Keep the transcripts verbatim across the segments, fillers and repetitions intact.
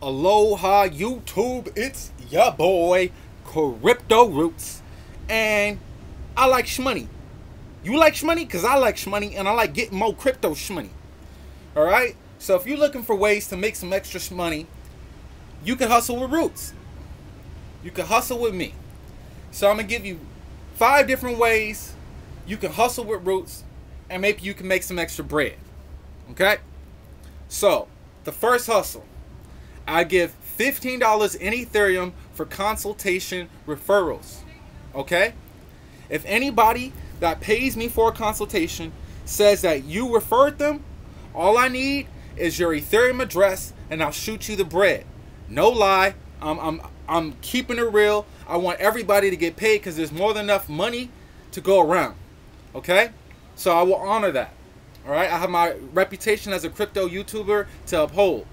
Aloha YouTube, it's ya boy Crypto Roots, and I like Shmoney. You like Shmoney? Because I like Shmoney, and I like getting more crypto Shmoney. Alright, so if you're looking for ways to make some extra Shmoney, you can hustle with Roots. You can hustle with me. So I'm going to give you five different ways you can hustle with Roots, and maybe you can make some extra bread. Okay? So, the first hustle. I give fifteen dollars in Ethereum for consultation referrals, okay? If anybody that pays me for a consultation says that you referred them, all I need is your Ethereum address and I'll shoot you the bread. No lie, I'm, I'm, I'm keeping it real. I want everybody to get paid because there's more than enough money to go around, okay? So I will honor that, all right? I have my reputation as a crypto YouTuber to uphold.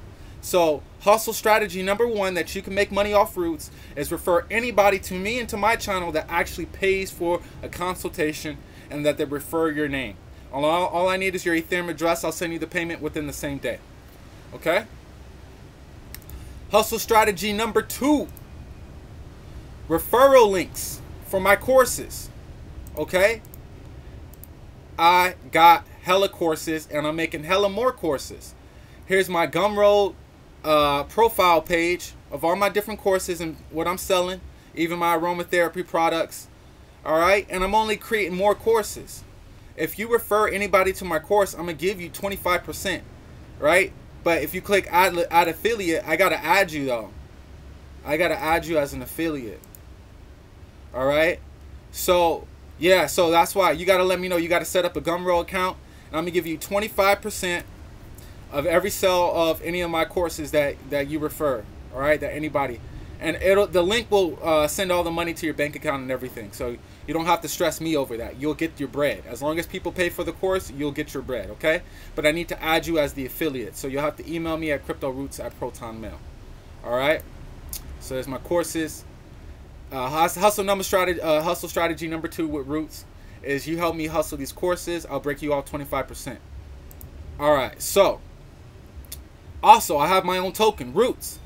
So hustle strategy number one that you can make money off Roots is refer anybody to me and to my channel that actually pays for a consultation and that they refer your name. All, all I need is your Ethereum address. I'll send you the payment within the same day. Okay? Hustle strategy number two. Referral links for my courses. Okay? I got hella courses and I'm making hella more courses. Here's my Gumroad Uh, profile page of all my different courses and what I'm selling, even my aromatherapy products, all right? And I'm only creating more courses. If you refer anybody to my course, I'm going to give you twenty-five percent, right? But if you click add, add affiliate, I got to add you though. I got to add you as an affiliate, all right? So, yeah, so that's why you got to let me know. You got to set up a Gumroad account, and I'm going to give you twenty-five percent of every sale of any of my courses that that you refer, all right, that anybody, and it'll the link will uh, send all the money to your bank account and everything, so you don't have to stress me over that. You'll get your bread as long as people pay for the course. You'll get your bread, okay? But I need to add you as the affiliate, so you'll have to email me at crypto roots at proton mail. All right, so there's my courses. uh, hustle number strategy uh, hustle strategy number two with Roots is you help me hustle these courses. I'll break you all twenty-five percent. All right, so also, I have my own token, Roots.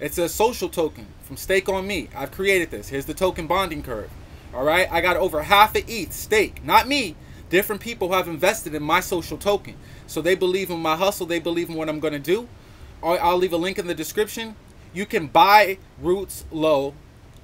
It's a social token from Stake On Me. I've created this. Here's the token bonding curve. All right, I got over half of E T H stake. Not me. Different people have invested in my social token. So they believe in my hustle. They believe in what I'm going to do. I'll leave a link in the description. You can buy Roots low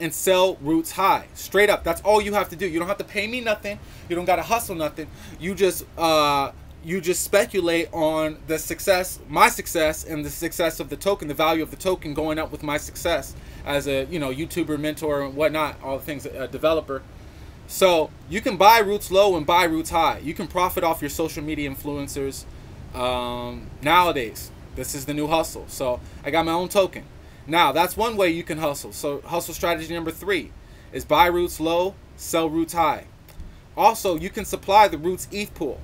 and sell Roots high. Straight up. That's all you have to do. You don't have to pay me nothing. You don't got to hustle nothing. You just... uh. You just speculate on the success, my success, and the success of the token, the value of the token going up with my success as a, you know, YouTuber, mentor, and whatnot, all the things, a developer. So you can buy Roots low and buy Roots high. You can profit off your social media influencers um, nowadays. This is the new hustle. So I got my own token. Now, that's one way you can hustle. So hustle strategy number three is buy Roots low, sell Roots high. Also, you can supply the Roots E T H pool.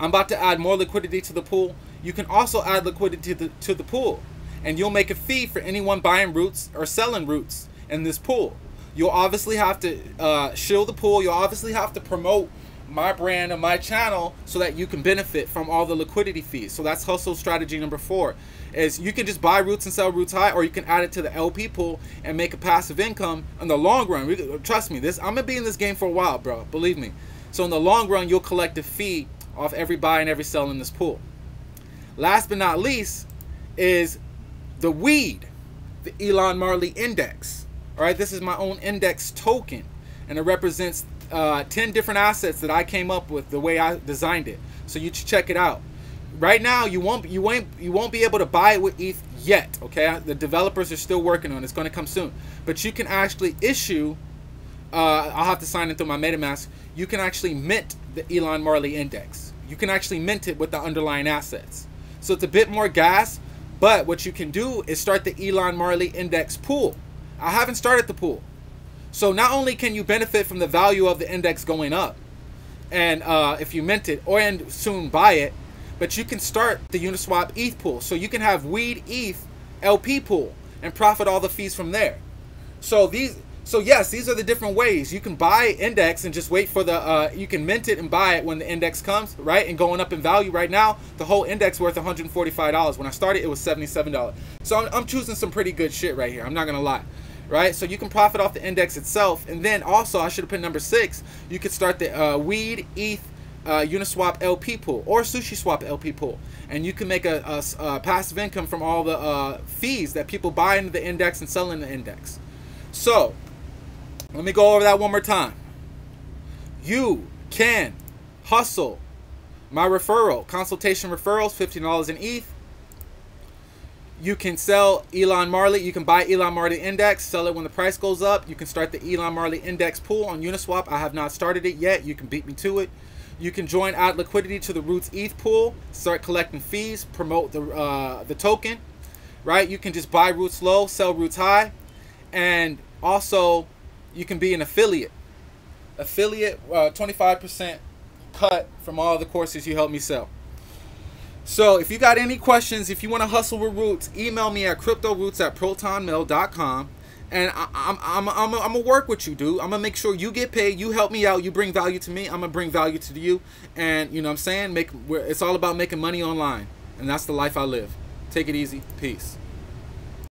I'm about to add more liquidity to the pool. You can also add liquidity to the, to the pool, and you'll make a fee for anyone buying Roots or selling Roots in this pool. You'll obviously have to uh, shield the pool. You'll obviously have to promote my brand and my channel so that you can benefit from all the liquidity fees. So that's hustle strategy number four, is you can just buy Roots and sell Roots high, or you can add it to the L P pool and make a passive income in the long run. We, trust me, this I'm gonna be in this game for a while, bro, believe me. So in the long run, you'll collect a fee off every buy and every sell in this pool. Last but not least is the Weed, the Elon Marley Index. All right, this is my own index token, and it represents uh, ten different assets that I came up with the way I designed it. So you should check it out. Right now, you won't you won't you won't be able to buy it with E T H yet. Okay, the developers are still working on it. It's going to come soon, but you can actually issue. Uh, I'll have to sign in through my MetaMask. You can actually mint the Elon Marley Index. You can actually mint it with the underlying assets. So it's a bit more gas, but what you can do is start the Elon Marley Index pool. I haven't started the pool. So not only can you benefit from the value of the index going up, and uh, if you mint it, or and soon buy it, but you can start the Uniswap E T H pool. So you can have Weed E T H L P pool and profit all the fees from there. So these... So yes, these are the different ways. You can buy index and just wait for the, uh, you can mint it and buy it when the index comes, right? And going up in value right now, the whole index worth one hundred forty-five dollars. When I started, it was seventy-seven dollars. So I'm, I'm choosing some pretty good shit right here. I'm not gonna lie. Right, so you can profit off the index itself, and then also I should have put number six. You could start the uh, Weed, E T H, uh, Uniswap L P pool or SushiSwap L P pool, and you can make a, a, a passive income from all the uh, fees that people buy into the index and selling the index. So let me go over that one more time. You can hustle my referral consultation referrals, fifteen dollars in E T H. You can sell Elon Marley. You can buy Elon Marley Index, sell it when the price goes up. You can start the Elon Marley Index pool on Uniswap. I have not started it yet. You can beat me to it. You can join, add liquidity to the Roots E T H pool, start collecting fees, promote the, uh, the token, right? You can just buy Roots low, sell Roots high. And also, you can be an affiliate. Affiliate, uh, twenty-five percent cut from all the courses you help me sell. So if you got any questions, if you want to hustle with Roots, email me at crypto roots at proton mail dot com, and I, I'm, I'm, I'm, I'm gonna work with you, dude. I'm gonna make sure you get paid, you help me out, you bring value to me, I'm gonna bring value to you, and you know what I'm saying, make, it's all about making money online, and that's the life I live. Take it easy. Peace.